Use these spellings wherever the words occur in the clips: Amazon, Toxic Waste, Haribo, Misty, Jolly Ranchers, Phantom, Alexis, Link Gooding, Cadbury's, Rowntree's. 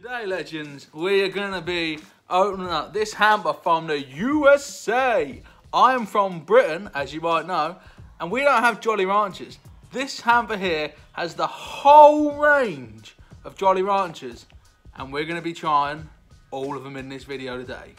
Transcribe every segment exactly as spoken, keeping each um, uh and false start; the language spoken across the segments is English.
Today, legends, we are going to be opening up this hamper from the U S A. I am from Britain, as you might know, and we don't have Jolly Ranchers. This hamper here has the whole range of Jolly Ranchers, and we're going to be trying all of them in this video today.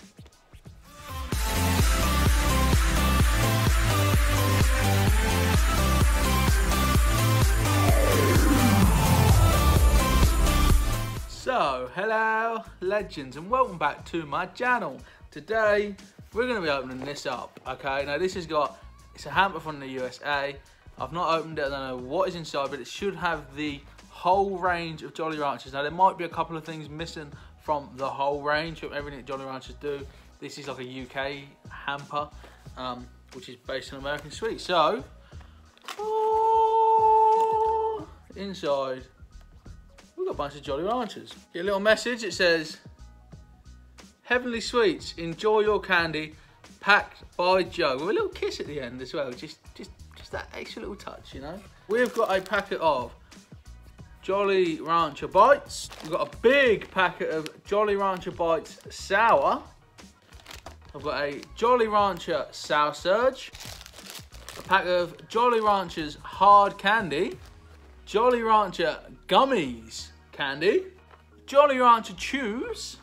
So, hello legends and welcome back to my channel. Today, we're gonna be opening this up, okay? Now this has got, it's a hamper from the U S A. I've not opened it, I don't know what is inside, but it should have the whole range of Jolly Ranchers. Now there might be a couple of things missing from the whole range, from everything that Jolly Ranchers do. This is like a U K hamper, um, which is based on American sweets. So, oh, inside. We've got a bunch of Jolly Ranchers. Get a little message, it says, Heavenly Sweets, enjoy your candy, packed by Joe. With a little kiss at the end as well, just, just, just that extra little touch, you know? We've got a packet of Jolly Rancher Bites. We've got a big packet of Jolly Rancher Bites Sour. I've got a Jolly Rancher Sour Surge. A pack of Jolly Ranchers Hard Candy. Jolly Rancher Gummies Candy, Jolly Rancher Chews.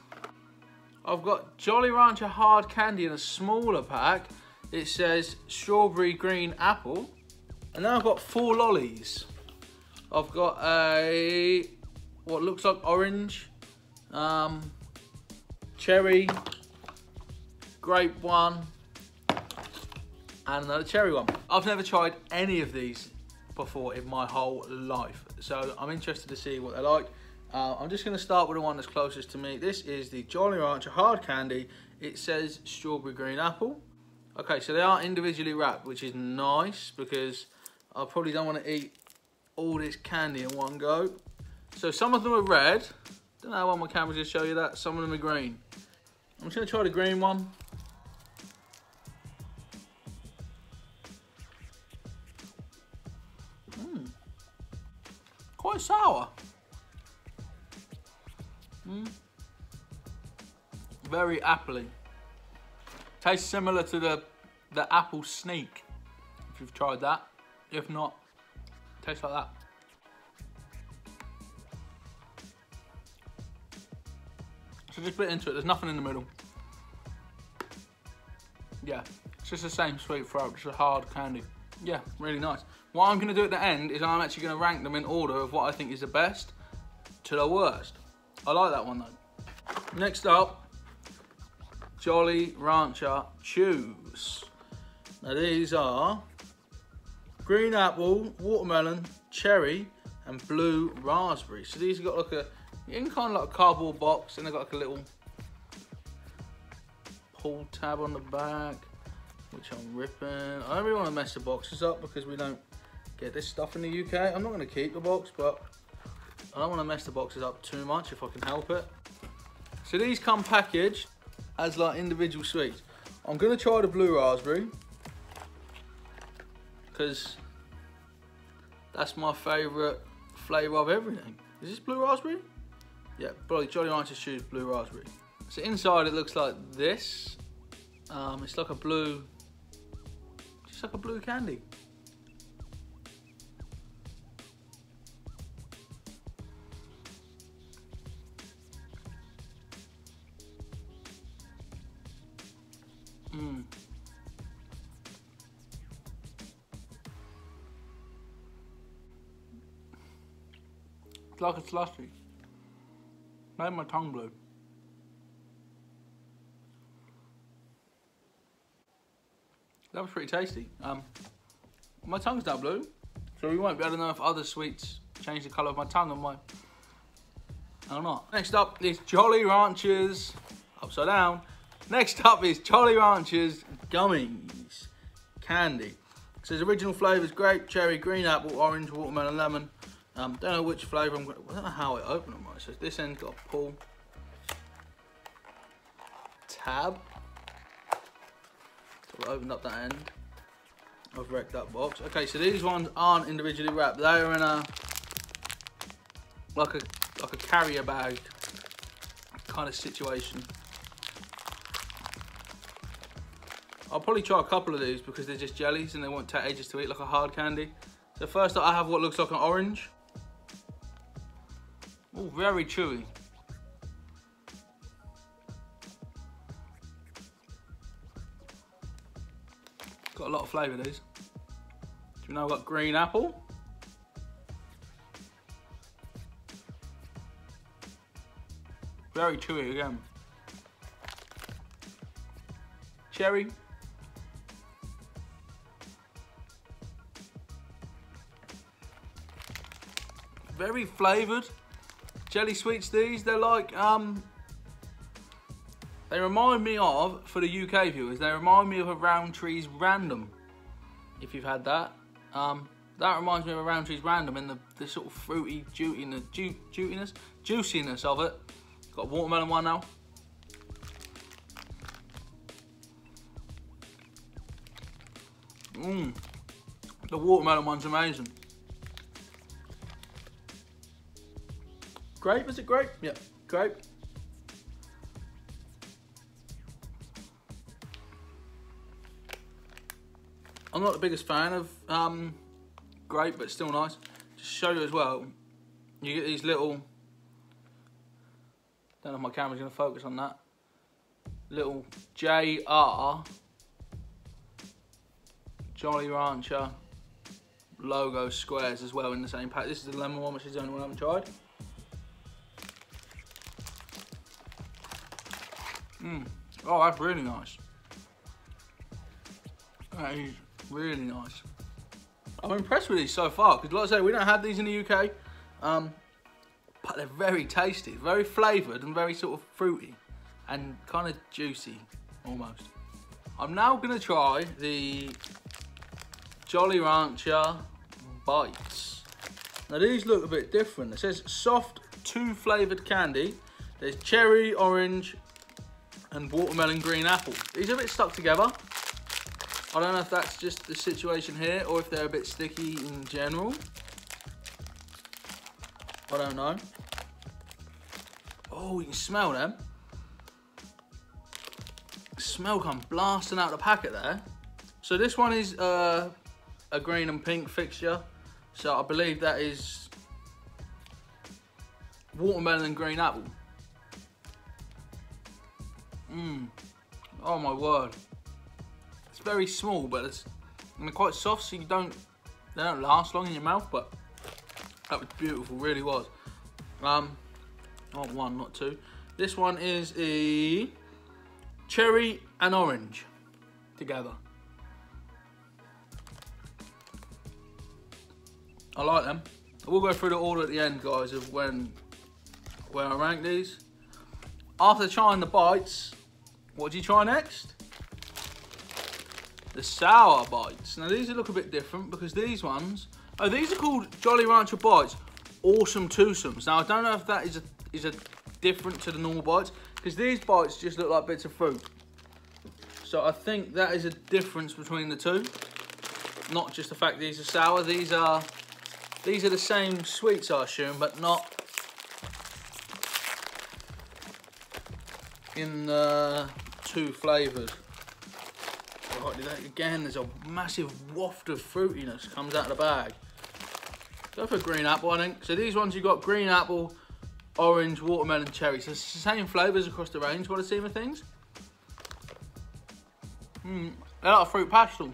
I've got Jolly Rancher Hard Candy in a smaller pack. It says Strawberry Green Apple. And then I've got four lollies. I've got a, what looks like orange, um, cherry, grape one, and another cherry one. I've never tried any of these before in my whole life, so I'm interested to see what they're like. uh, I'm just going to start with the one that's closest to me. This is the Jolly Rancher Hard Candy. It says Strawberry Green Apple. Okay, so they are individually wrapped, which is nice because I probably don't want to eat all this candy in one go. So some of them are red, don't know why my camera just show you that. Some of them are green. I'm just going to try the green one. Quite sour. Mm. Very appley. Tastes similar to the the apple sneak, if you've tried that. If not, tastes like that. So just bit into it. There's nothing in the middle. Yeah, it's just the same sweet throat, just a hard candy. Yeah, really nice. What I'm going to do at the end is I'm actually going to rank them in order of what I think is the best to the worst. I like that one though. Next up, Jolly Rancher Chews. Now these are green apple, watermelon, cherry and blue raspberry. So these have got like a, in kind of like a cardboard box, and they've got like a little pull tab on the back, which I'm ripping. I don't really want to mess the boxes up because we don't get this stuff in the U K. I'm not going to keep the box, but I don't want to mess the boxes up too much if I can help it. So these come packaged as like individual sweets. I'm going to try the blue raspberry because that's my favourite flavour of everything. Is this blue raspberry? Yeah, probably Jolly Rancher Chews blue raspberry. So inside it looks like this. Um, it's like a blue... It's like a blue candy. Mm. It's like a slushy. Made my tongue blue. That was pretty tasty. Um, my tongue's now blue, so we won't be able to know if other sweets change the colour of my tongue or my... or not. Next up is Jolly Ranchers, upside down. Next up is Jolly Ranchers Gummies Candy. It says original flavours, grape, cherry, green apple, orange, watermelon, lemon. Um, don't know which flavour I'm going to... I don't know how I open them. Right? So this end's got a pull tab. I've opened up that end. I've wrecked that box. Okay, so these ones aren't individually wrapped. They are in a like a like a carrier bag kind of situation. I'll probably try a couple of these because they're just jellies and they won't take ages to eat, like a hard candy. So first I have what looks like an orange. Oh, very chewy. Got a lot of flavour, these. So now I've got green apple. Very chewy again. Cherry. Very flavoured. Jelly sweets, these, they're like, um, they remind me of, for the U K viewers, they remind me of a Rowntree's Random, if you've had that. Um, that reminds me of a Rowntree's Random and the, the sort of fruity juiciness, ju juiciness, juiciness of it. Got a watermelon one now. Mmm, the watermelon one's amazing. Grape, is it grape? Yeah, grape. I'm not the biggest fan of um, grape, but still nice. Just show you as well, you get these little, don't know if my camera's gonna focus on that, little J R Jolly Rancher logo squares as well in the same pack. This is the lemon one, which is the only one I haven't tried. Mm. Oh, that's really nice. That is really nice. I'm impressed with these so far, because like I say, we don't have these in the U K, um, but they're very tasty, very flavoured and very sort of fruity and kind of juicy, almost. I'm now going to try the Jolly Rancher Bites. Now these look a bit different. It says soft two flavoured candy. There's cherry, orange and watermelon green apple. These are a bit stuck together. I don't know if that's just the situation here or if they're a bit sticky in general. I don't know. Oh, you can smell them. The smell come blasting out the packet there. So this one is uh, a green and pink fixture. So I believe that is watermelon and green apple. Mmm. Oh my word. It's very small, but it's, and they're quite soft, so you don't, they don't last long in your mouth, but that was beautiful, really was. Um, not one, not two. This one is a cherry and orange together. I like them. I will go through the order at the end, guys, of when where I rank these. After trying the bites, what do you try next? The sour bites. Now these look a bit different because these ones, oh, these are called Jolly Rancher Bites, Awesome Twosomes. Now I don't know if that is a, is a different to the normal bites, because these bites just look like bits of fruit. So I think that is a difference between the two. Not just the fact these are sour. These are, these are the same sweets I assume, but not in the two flavors. Right, that again, there's a massive waft of fruitiness comes out of the bag. Go for green apple, I think. So these ones you've got green apple, orange, watermelon, cherry. So it's the same flavors across the range, what I see with things. Mm, they're like a fruit pastel.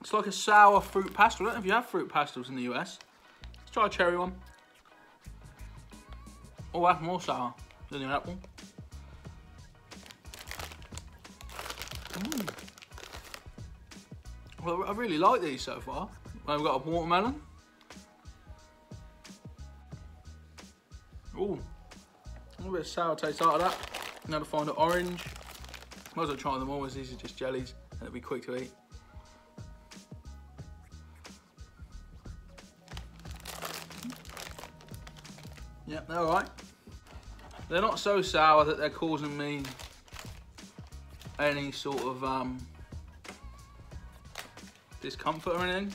It's like a sour fruit pastel. I don't know if you have fruit pastels in the U S. Let's try a cherry one. Oh, that's more sour. Than that one. Mm. Well, I really like these so far. I've got a watermelon. Ooh, a little bit of sour taste out of that. Now to find an orange. Might as well try them all, as these are just jellies and it'll be quick to eat. Yep, they're alright. They're not so sour that they're causing me any sort of um, discomfort or anything.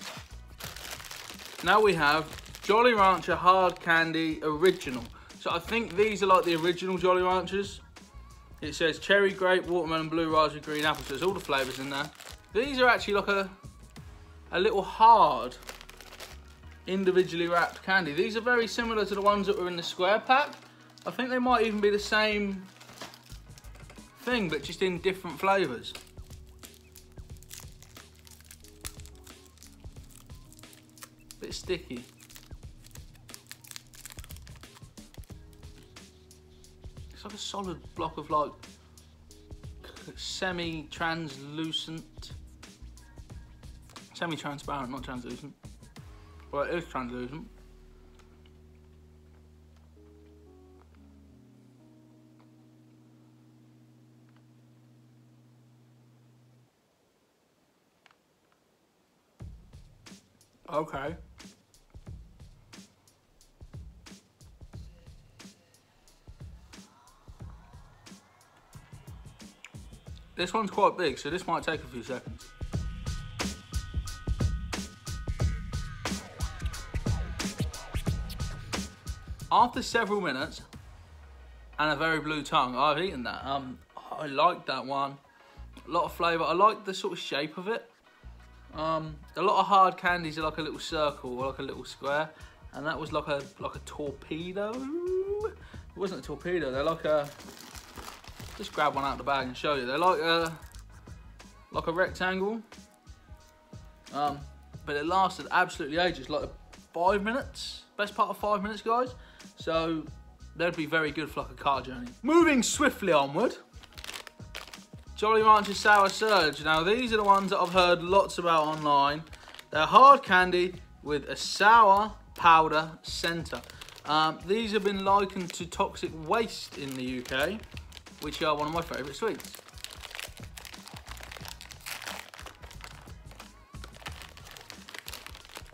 Now we have Jolly Rancher Hard Candy Original. So I think these are like the original Jolly Ranchers. It says cherry, grape, watermelon, blue, raspberry, green apple. So there's all the flavours in there. These are actually like a, a little hard, individually wrapped candy. These are very similar to the ones that were in the square pack. I think they might even be the same thing, but just in different flavours. Bit sticky. It's like a solid block of like semi-translucent, semi-transparent, not translucent. Well, it is translucent. Okay. This one's quite big, so this might take a few seconds. After several minutes and a very blue tongue, I've eaten that. Um, I like that one. A lot of flavour. I like the sort of shape of it. Um, a lot of hard candies are like a little circle or like a little square, and that was like a like a torpedo. It wasn't a torpedo. They're like a. Just grab one out of the bag and show you. They're like a, like a rectangle, um, but it lasted absolutely ages, like five minutes, best part of five minutes, guys. So that'd be very good for like a car journey. Moving swiftly onward, Jolly Ranchers Sour Surge. Now these are the ones that I've heard lots about online. They're hard candy with a sour powder centre. Um, these have been likened to Toxic Waste in the U K, which are one of my favourite sweets.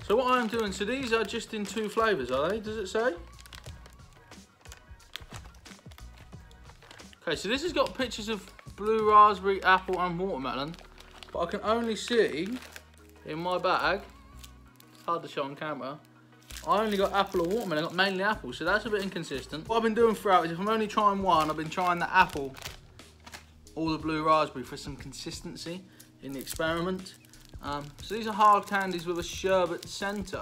So what I'm doing, so these are just in two flavours, are they? Does it say? Okay, so this has got pictures of blue, raspberry, apple and watermelon, but I can only see in my bag, it's hard to show on camera, I only got apple or watermelon. I got mainly apple, so that's a bit inconsistent. What I've been doing throughout is if I'm only trying one, I've been trying the apple or the blue raspberry for some consistency in the experiment. Um, so these are hard candies with a sherbet centre.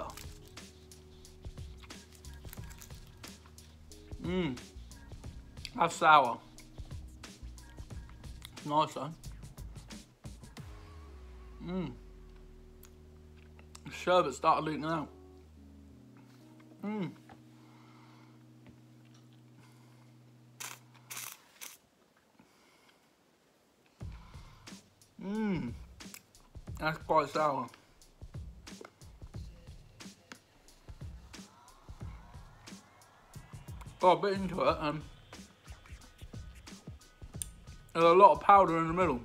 Mmm, that's sour. Nice though. Mmm. The sherbet started leaking out. Mmm. Mmm. That's quite sour. Got a bit into it, and there's a lot of powder in the middle.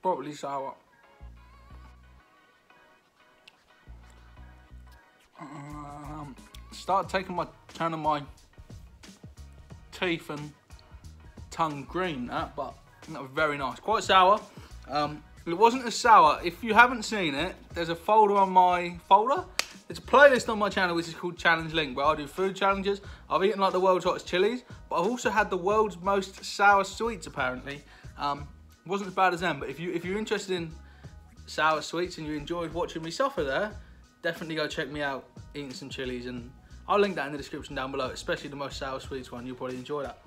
Probably sour. Um, start taking my turning my teeth and tongue green. That, but that was very nice. Quite sour. Um, it wasn't as sour. If you haven't seen it, there's a folder on my folder. There's a playlist on my channel which is called Challenge Link, where I do food challenges. I've eaten like the world's hottest chilies, but I've also had the world's most sour sweets apparently. Um, Wasn't as bad as them, but if you if you're interested in sour sweets and you enjoyed watching me suffer there, definitely go check me out eating some chilies, and I'll link that in the description down below, especially the most sour sweets one. You'll probably enjoy that.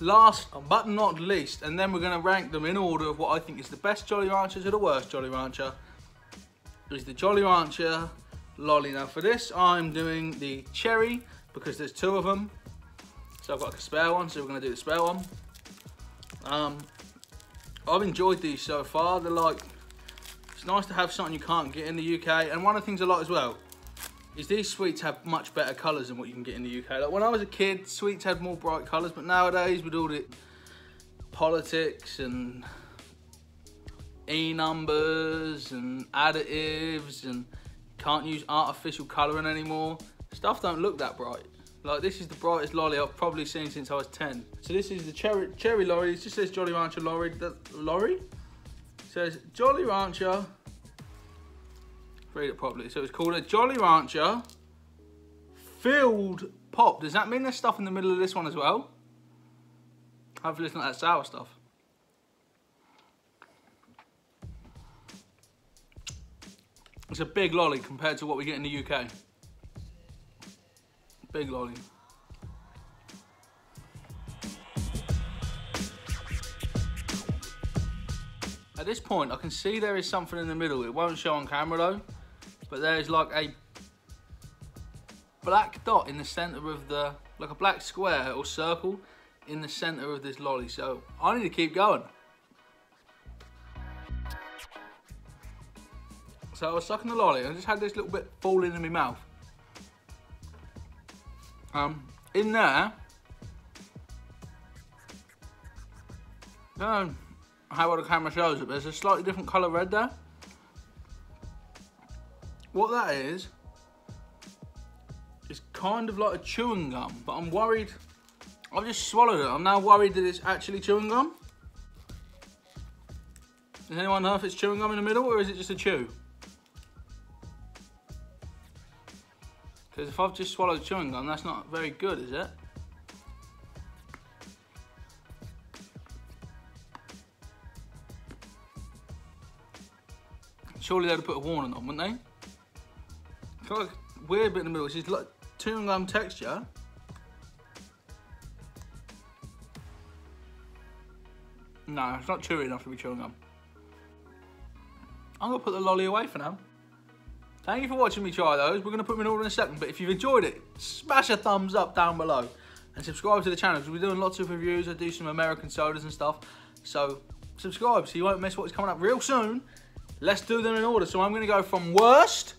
Last but not least, and then we're gonna rank them in order of what I think is the best Jolly Rancher to the worst Jolly Rancher, is the Jolly Rancher lolly. Now for this, I'm doing the cherry because there's two of them, so I've got a spare one, so we're gonna do the spare one. Um. I've enjoyed these so far. They're like, it's nice to have something you can't get in the U K. And one of the things I like as well is these sweets have much better colours than what you can get in the U K. Like when I was a kid, sweets had more bright colours, but nowadays with all the politics and E numbers and additives and can't use artificial colouring anymore, stuff don't look that bright. Like this is the brightest lolly I've probably seen since I was ten. So this is the cherry cherry lorry. It just says Jolly Rancher lorry. That lorry? says Jolly Rancher. Read it properly. So it's called a Jolly Rancher filled pop. Does that mean there's stuff in the middle of this one as well? Hopefully it's not that sour stuff. It's a big lolly compared to what we get in the U K. Big lolly. At this point, I can see there is something in the middle. It won't show on camera though, but there's like a black dot in the center of the, like a black square or circle in the center of this lolly. So I need to keep going. So I was sucking the lolly and I just had this little bit fall into my mouth. Um, in there, I don't know how well the camera shows it, but there's a slightly different colour red there. What that is, is kind of like a chewing gum, but I'm worried, I've just swallowed it. I'm now worried that it's actually chewing gum. Does anyone know if it's chewing gum in the middle or is it just a chew? Because if I've just swallowed chewing gum, that's not very good, is it? Surely they'd have put a warning on, wouldn't they? It's got a weird bit in the middle, which is like chewing gum texture. No, it's not chewy enough to be chewing gum. I'm gonna put the lolly away for now. Thank you for watching me try those. We're going to put them in order in a second, but if you've enjoyed it, smash a thumbs up down below and subscribe to the channel because we're doing lots of reviews. I do some American sodas and stuff, so subscribe so you won't miss what's coming up real soon. Let's do them in order. So I'm going to go from worst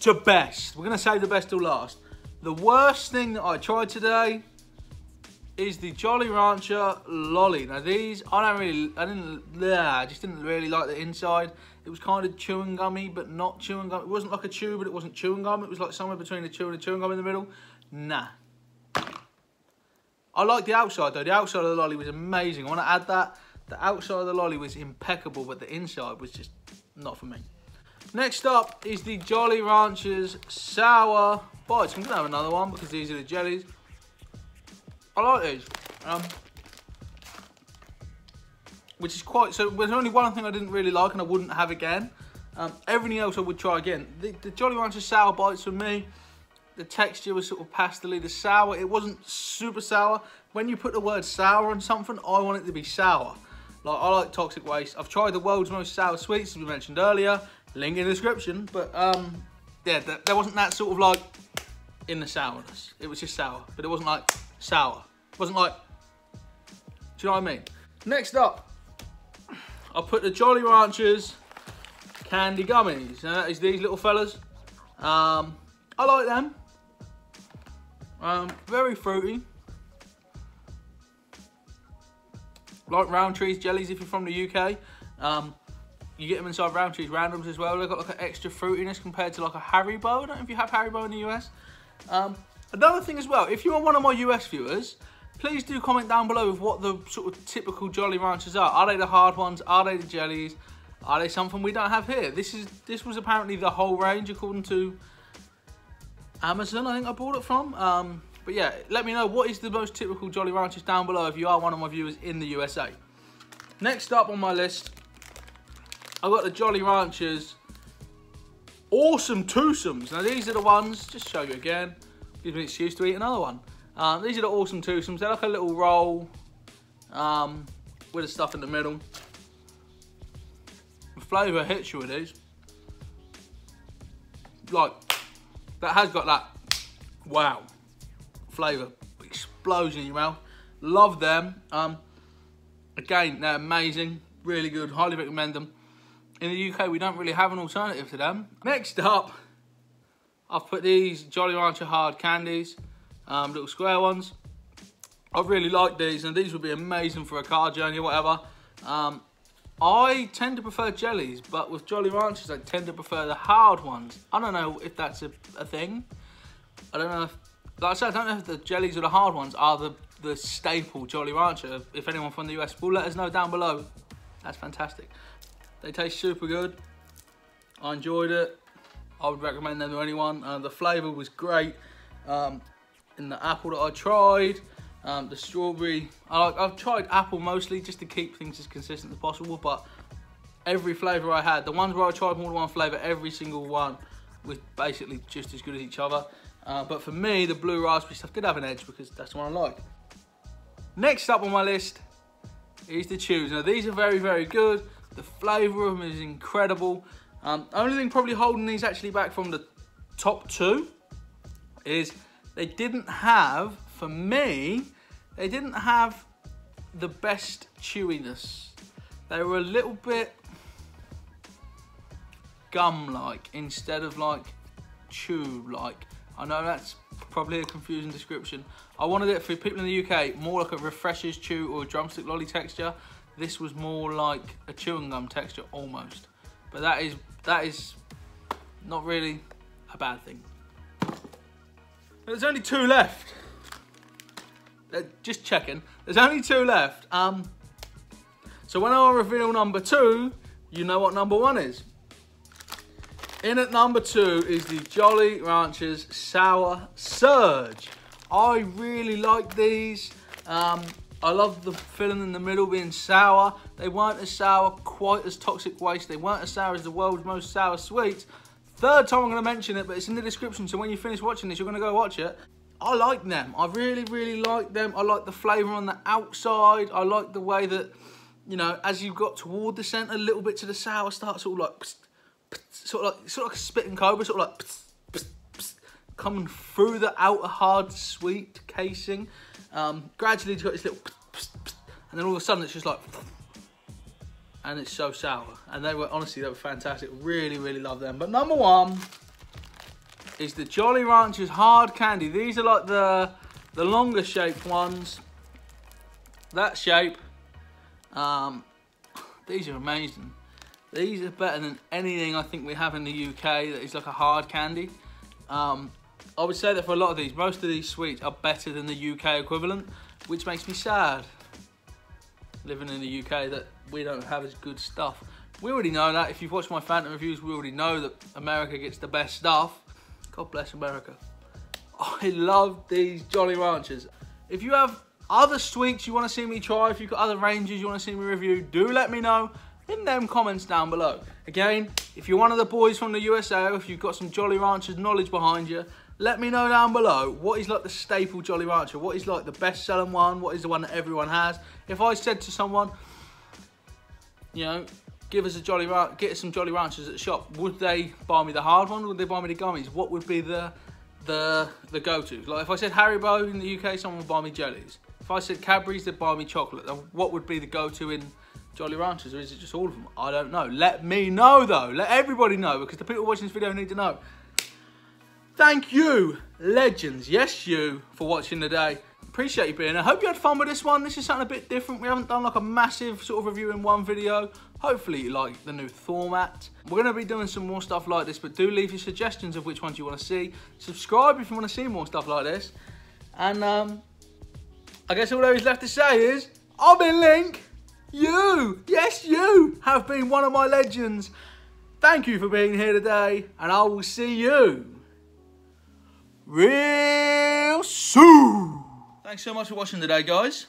to best. We're going to save the best till last. The worst thing that I tried today is the Jolly Rancher lolly. Now these, I don't really, I didn't, bleh, I just didn't really like the inside. It was kind of chewing gummy, but not chewing gum. It wasn't like a chew, but it wasn't chewing gum. It was like somewhere between a chew and a chewing gum in the middle. Nah. I like the outside though. The outside of the lolly was amazing. I want to add that. The outside of the lolly was impeccable, but the inside was just not for me. Next up is the Jolly Ranchers sour bites. I'm gonna have another one because these are the jellies. I like these, um, which is quite, so there's only one thing I didn't really like and I wouldn't have again. Um, everything else I would try again. The, the Jolly Rancher sour bites for me, the texture was sort of pastely. The sour, it wasn't super sour. When you put the word sour on something, I want it to be sour. Like, I like Toxic Waste. I've tried the world's most sour sweets, as we mentioned earlier. Link in the description, but um, yeah, there, there wasn't that sort of like, in the sourness. It was just sour, but it wasn't like sour. Wasn't like, do you know what I mean? Next up, I put the Jolly Ranchers candy gummies. Now that is these little fellas. Um, I like them. Um, very fruity. Like Rowntree's jellies if you're from the U K. Um, you get them inside Rowntree's randoms as well. They've got like an extra fruitiness compared to like a Haribo. I don't know if you have Haribo in the U S. Um, another thing as well, if you are one of my U S viewers, please do comment down below with what the sort of typical Jolly Ranchers are. Are they the hard ones? Are they the jellies? Are they something we don't have here? This is this was apparently the whole range according to Amazon, I think I bought it from. Um, but yeah, let me know what is the most typical Jolly Ranchers down below if you are one of my viewers in the U S A. Next up on my list, I've got the Jolly Ranchers awesome twosomes. Now these are the ones, just show you again, gives me an excuse to eat another one. Um, these are the awesome twosomes. They're like a little roll um, with the stuff in the middle. The flavour hits you with these. Like, that has got that, wow, flavour explosion in your mouth. Love them. Um, again, they're amazing, really good, highly recommend them. In the U K, we don't really have an alternative to them. Next up, I've put these Jolly Rancher hard candies. Um, little square ones. I really like these, and these would be amazing for a car journey or whatever. Um, I tend to prefer jellies, but with Jolly Ranchers, I tend to prefer the hard ones. I don't know if that's a, a thing. I don't know if, like I said, I don't know if the jellies or the hard ones are the, the staple Jolly Rancher. If anyone from the U S will let us know down below, that's fantastic. They taste super good. I enjoyed it. I would recommend them to anyone. Uh, the flavour was great. Um, in the apple that I tried, um, the strawberry. I, I've tried apple mostly just to keep things as consistent as possible, but every flavour I had, the ones where I tried more than one flavour, every single one was basically just as good as each other. Uh, but for me, the blue raspberry stuff did have an edge because that's the one I like. Next up on my list is the chews. Now these are very, very good. The flavour of them is incredible. Um, only thing probably holding these actually back from the top two is they didn't have, for me, they didn't have the best chewiness. They were a little bit gum-like instead of like chew-like. I know that's probably a confusing description. I wanted it for people in the U K more like a Refreshers chew or a drumstick lolly texture. This was more like a chewing gum texture almost. But that is that is not really a bad thing. There's only two left. Just checking. There's only two left. Um, so when I reveal number two, you know what number one is. In at number two is the Jolly Ranchers Sour Surge. I really like these. Um, I love the filling in the middle being sour. They weren't as sour quite as Toxic Waste. They weren't as sour as the world's most sour sweets. Third time I'm going to mention it, but it's in the description, so when you finish watching this, you're going to go watch it. I like them. I really, really like them. I like the flavour on the outside. I like the way that, you know, as you got toward the centre, a little bit to the sour starts sort of like, psst, psst, sort of like, sort of like a spitting cobra, sort of like, psst, psst, psst, coming through the outer hard sweet casing. Um, gradually it's got this little pss, pss, pss, and then all of a sudden it's just like, and it's so sour. And they were, honestly, they were fantastic. Really, really love them. But number one is the Jolly Ranchers Hard Candy. These are like the, the longer shaped ones. That shape. Um, these are amazing. These are better than anything I think we have in the U K that is like a hard candy. Um, I would say that for a lot of these, most of these sweets are better than the U K equivalent, which makes me sad, living in the U K, that we don't have as good stuff. We already know that. If you've watched my Phantom reviews, we already know that America gets the best stuff. God bless America. I love these Jolly Ranchers. If you have other sweets you want to see me try, if you've got other ranges you want to see me review, do let me know in them comments down below. Again, if you're one of the boys from the U S A, or if you've got some Jolly Ranchers knowledge behind you, let me know down below what is like the staple Jolly Rancher, what is like the best selling one, what is the one that everyone has. If I said to someone, you know, give us a Jolly Rancher, get us some Jolly Ranchers at the shop, would they buy me the hard one or would they buy me the gummies? What would be the the the go-to? Like if I said Haribo in the U K, someone would buy me jellies. If I said Cadbury's, they'd buy me chocolate. Then what would be the go-to in Jolly Ranchers, or is it just all of them? I don't know. Let me know though. Let everybody know, because the people watching this video need to know. Thank you, legends, yes you, for watching today. Appreciate you being here. I hope you had fun with this one. This is something a bit different. We haven't done like a massive sort of review in one video. Hopefully you like the new format. We're gonna be doing some more stuff like this, but do leave your suggestions of which ones you wanna see. Subscribe if you wanna see more stuff like this. And um, I guess all there is left to say is, I've been Link. You, yes you, have been one of my legends. Thank you for being here today, and I will see you real soon. Thanks so much for watching today, guys.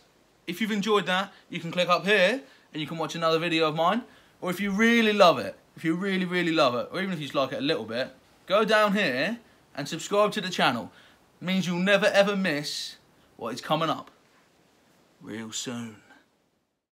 If you've enjoyed that, you can click up here and you can watch another video of mine. Or if you really love it, if you really, really love it, or even if you just like it a little bit, go down here and subscribe to the channel. It means you'll never ever miss what is coming up real soon.